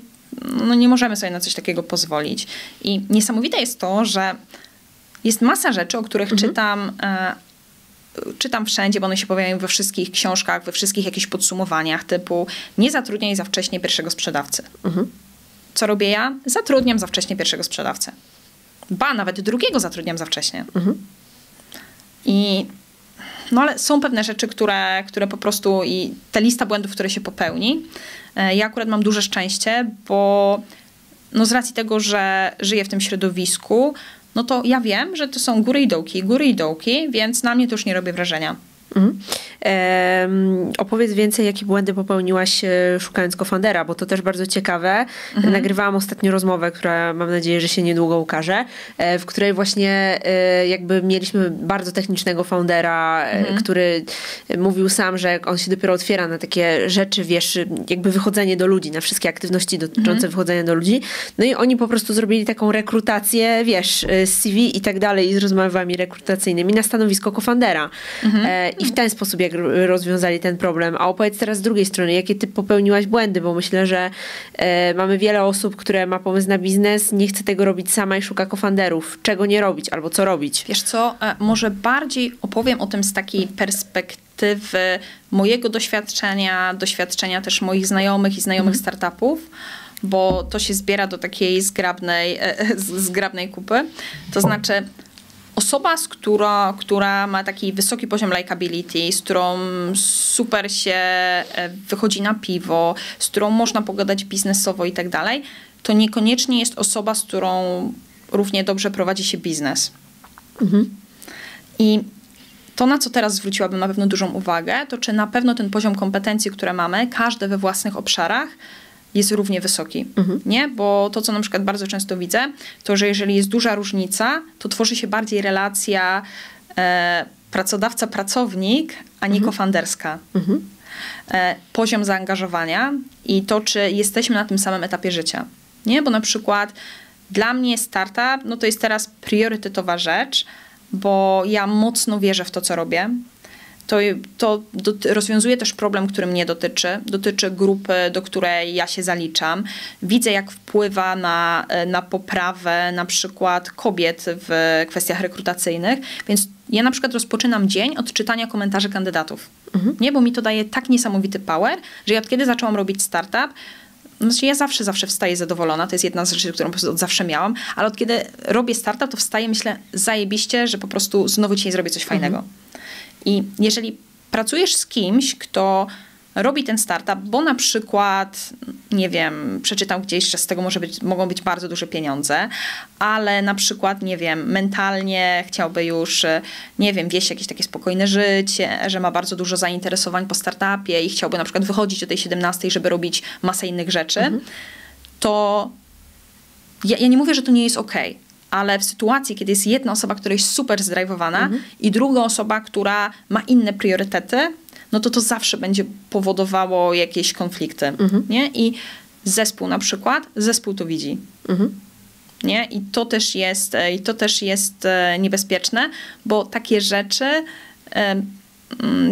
nie możemy sobie na coś takiego pozwolić. I niesamowite jest to, że jest masa rzeczy, o których czytam wszędzie, bo one się pojawiają we wszystkich książkach, we wszystkich jakichś podsumowaniach typu nie zatrudniaj za wcześnie pierwszego sprzedawcy. Co robię ja? Zatrudniam za wcześnie pierwszego sprzedawcę. Ba, nawet drugiego zatrudniam za wcześnie. I no ale są pewne rzeczy, które po prostu i ta lista błędów, które się popełni. Ja akurat mam duże szczęście, bo no z racji tego, że żyję w tym środowisku, no to ja wiem, że to są góry i dołki, więc na mnie to już nie robi wrażenia. Opowiedz więcej, jakie błędy popełniłaś szukając cofoundera, bo to też bardzo ciekawe. Nagrywałam ostatnio rozmowę, która mam nadzieję, że się niedługo ukaże, w której właśnie jakby mieliśmy bardzo technicznego foundera, który mówił sam, że on się dopiero otwiera na takie rzeczy, wiesz, jakby wychodzenie do ludzi, na wszystkie aktywności dotyczące wychodzenia do ludzi. No i oni po prostu zrobili taką rekrutację, wiesz, z CV i tak dalej i z rozmowami rekrutacyjnymi na stanowisko cofoundera. I w ten sposób, jak rozwiązali ten problem. A opowiedz teraz z drugiej strony, jakie ty popełniłaś błędy, bo myślę, że mamy wiele osób, które ma pomysł na biznes, nie chce tego robić sama i szuka cofounderów. Czego nie robić albo co robić? Wiesz co, może bardziej opowiem o tym z takiej perspektywy mojego doświadczenia też moich znajomych i znajomych startupów, bo to się zbiera do takiej zgrabnej kupy. To znaczy... Osoba, która ma taki wysoki poziom likability, z którą super się wychodzi na piwo, z którą można pogadać biznesowo i tak dalej, to niekoniecznie jest osoba, z którą równie dobrze prowadzi się biznes. I to, na co teraz zwróciłabym na pewno dużą uwagę, to czy na pewno ten poziom kompetencji, które mamy, każdy we własnych obszarach, jest równie wysoki, nie? Bo to, co na przykład bardzo często widzę, to, że jeżeli jest duża różnica, to tworzy się bardziej relacja pracodawca-pracownik, a nie cofounderska. Poziom zaangażowania i to, czy jesteśmy na tym samym etapie życia, nie? Bo na przykład dla mnie startup, no to jest teraz priorytetowa rzecz, bo ja mocno wierzę w to, co robię. To rozwiązuje też problem, który mnie dotyczy grupy, do której ja się zaliczam. Widzę, jak wpływa na poprawę na przykład kobiet w kwestiach rekrutacyjnych, więc ja na przykład rozpoczynam dzień od czytania komentarzy kandydatów, nie? Bo mi to daje tak niesamowity power, że ja od kiedy zaczęłam robić startup, znaczy ja zawsze wstaję zadowolona, to jest jedna z rzeczy, którą po prostu od zawsze miałam, ale od kiedy robię startup, to wstaję, myślę, zajebiście, że po prostu znowu dzisiaj zrobię coś fajnego. I jeżeli pracujesz z kimś, kto robi ten startup, bo na przykład, nie wiem, przeczytał gdzieś, że z tego mogą być bardzo duże pieniądze, ale na przykład, nie wiem, mentalnie chciałby już, nie wiem, wieść jakieś takie spokojne życie, że ma bardzo dużo zainteresowań po startupie i chciałby na przykład wychodzić o tej 17, żeby robić masę innych rzeczy, to ja nie mówię, że to nie jest okej. Ale w sytuacji, kiedy jest jedna osoba, która jest super zdrajwowana i druga osoba, która ma inne priorytety, no to zawsze będzie powodowało jakieś konflikty, nie? I zespół na przykład, zespół to widzi, nie? I to też jest niebezpieczne, bo takie rzeczy,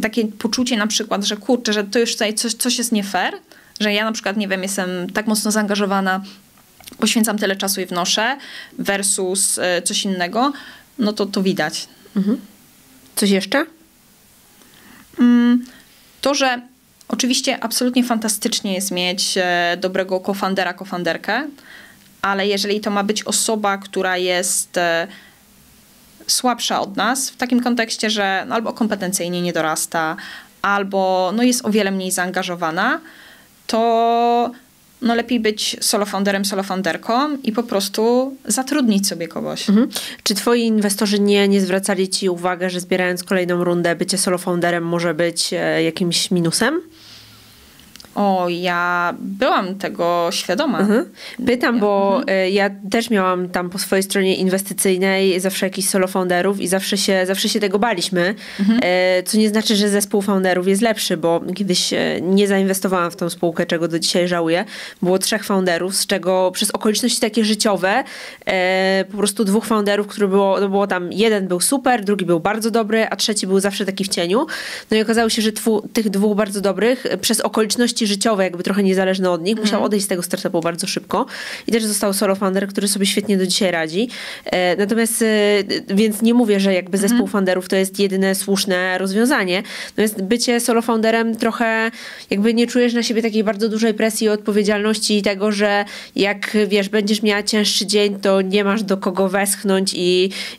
takie poczucie na przykład, że kurczę, że to już tutaj coś jest nie fair, że ja na przykład, nie wiem, jestem tak mocno zaangażowana, poświęcam tyle czasu i wnoszę versus coś innego, no to widać. Coś jeszcze? To, że Oczywiście absolutnie fantastycznie jest mieć dobrego co-foundera, co-founderkę, ale jeżeli to ma być osoba, która jest słabsza od nas, w takim kontekście, że no, albo kompetencyjnie nie dorasta, albo no, jest o wiele mniej zaangażowana, to no, lepiej być solo founderem, solo founderką i po prostu zatrudnić sobie kogoś. Mhm. Czy twoi inwestorzy nie zwracali ci uwagę, że zbierając kolejną rundę, bycie solo founderem może być jakimś minusem? O, ja byłam tego świadoma. Pytam, bo ja też miałam tam po swojej stronie inwestycyjnej zawsze jakichś solo founderów i zawsze się tego baliśmy, co nie znaczy, że zespół founderów jest lepszy, bo kiedyś nie zainwestowałam w tą spółkę, czego do dzisiaj żałuję. Było 3 founderów, z czego przez okoliczności takie życiowe po prostu 2 founderów, które było tam, jeden był super, drugi był bardzo dobry, a trzeci był zawsze taki w cieniu. No i okazało się, że tych 2 bardzo dobrych przez okoliczności życiowe, jakby trochę niezależne od nich, musiał odejść z tego startupu bardzo szybko i też został solo founder, który sobie świetnie do dzisiaj radzi. Natomiast więc nie mówię, że jakby zespół founderów to jest jedyne słuszne rozwiązanie. Natomiast bycie solo founderem trochę jakby nie czujesz na siebie takiej bardzo dużej presji, odpowiedzialności i tego, że jak wiesz, będziesz miała cięższy dzień, to nie masz do kogo westchnąć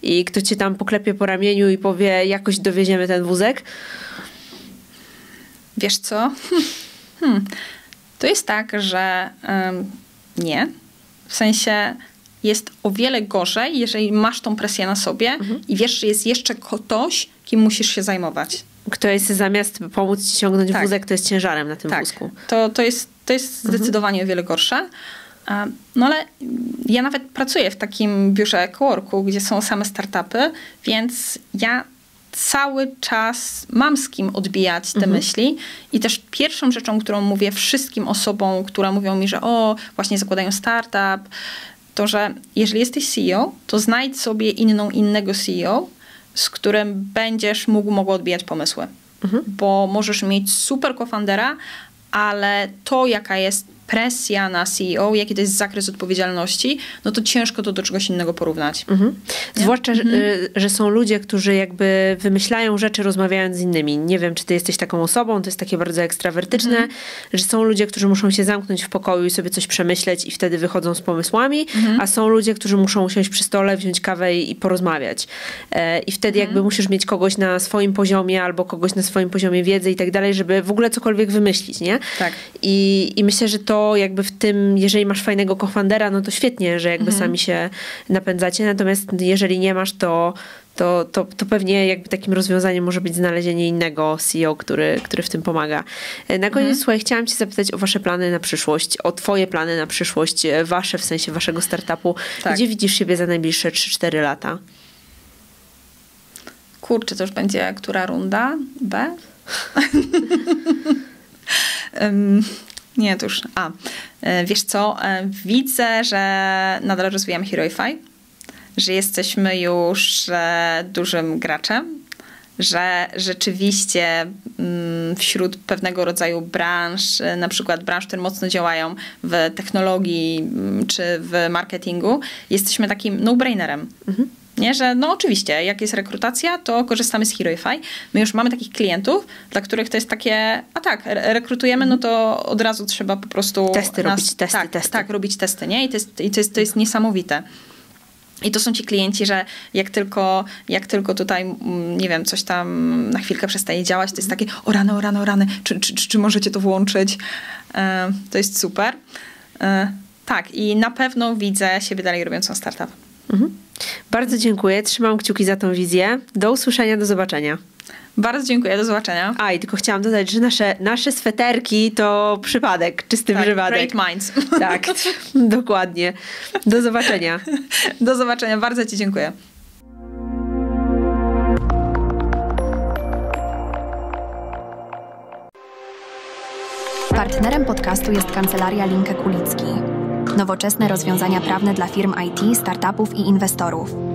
i kto cię tam poklepie po ramieniu i powie, jakoś dowieziemy ten wózek. Wiesz co? To jest tak, że nie. W sensie jest o wiele gorzej, jeżeli masz tą presję na sobie i wiesz, że jest jeszcze ktoś, kim musisz się zajmować. Kto jest zamiast pomóc ci ciągnąć wózek, to jest ciężarem na tym wózku. To jest zdecydowanie o wiele gorsze. No ale ja nawet pracuję w takim biurze coworku, gdzie są same startupy, więc ja cały czas mam z kim odbijać te myśli i też pierwszą rzeczą, którą mówię wszystkim osobom, które mówią mi, że o, właśnie zakładają startup, to, że jeżeli jesteś CEO, to znajdź sobie innego CEO, z którym będziesz mogła odbijać pomysły. Bo możesz mieć super co-foundera, ale to, jaka jest presja na CEO, jaki to jest zakres odpowiedzialności, no to ciężko to do czegoś innego porównać. Zwłaszcza, że są ludzie, którzy jakby wymyślają rzeczy, rozmawiając z innymi. Nie wiem, czy ty jesteś taką osobą, to jest takie bardzo ekstrawertyczne, że są ludzie, którzy muszą się zamknąć w pokoju i sobie coś przemyśleć i wtedy wychodzą z pomysłami, a są ludzie, którzy muszą usiąść przy stole, wziąć kawę i porozmawiać. I wtedy jakby musisz mieć kogoś na swoim poziomie albo kogoś na swoim poziomie wiedzy i tak dalej, żeby w ogóle cokolwiek wymyślić, nie? I myślę, że to jakby w tym, jeżeli masz fajnego co-foundera, no to świetnie, że jakby sami się napędzacie, natomiast jeżeli nie masz, to pewnie jakby takim rozwiązaniem może być znalezienie innego CEO, który w tym pomaga. Na koniec, słuchaj, chciałam cię zapytać o wasze plany na przyszłość, o twoje plany na przyszłość, wasze w sensie waszego startupu. Gdzie widzisz siebie za najbliższe 3-4 lata? Kurczę, to już będzie która runda? B? Nie, to już. Wiesz co? Widzę, że nadal rozwijamy Heroify, że jesteśmy już dużym graczem, że rzeczywiście wśród pewnego rodzaju branż, na przykład branż, które mocno działają w technologii czy w marketingu, jesteśmy takim no-brainerem. Nie, że no oczywiście, jak jest rekrutacja, to korzystamy z Heroify. My już mamy takich klientów, dla których to jest takie, rekrutujemy, no to od razu trzeba po prostu... Robić testy, nie? I to jest niesamowite. I to są ci klienci, że jak tylko tutaj, nie wiem, coś tam na chwilkę przestaje działać, to jest takie, o rany, czy możecie to włączyć? To jest super. Tak, i na pewno widzę siebie dalej robiącą startup. Bardzo dziękuję. Trzymam kciuki za tą wizję. Do usłyszenia, do zobaczenia. Bardzo dziękuję, do zobaczenia. I tylko chciałam dodać, że nasze sweterki to przypadek, czysty przypadek. Great minds. Tak, dokładnie. Do zobaczenia. Do zobaczenia. Bardzo ci dziękuję. Partnerem podcastu jest Kancelaria Linke-Kulicki. Nowoczesne rozwiązania prawne dla firm IT, startupów i inwestorów.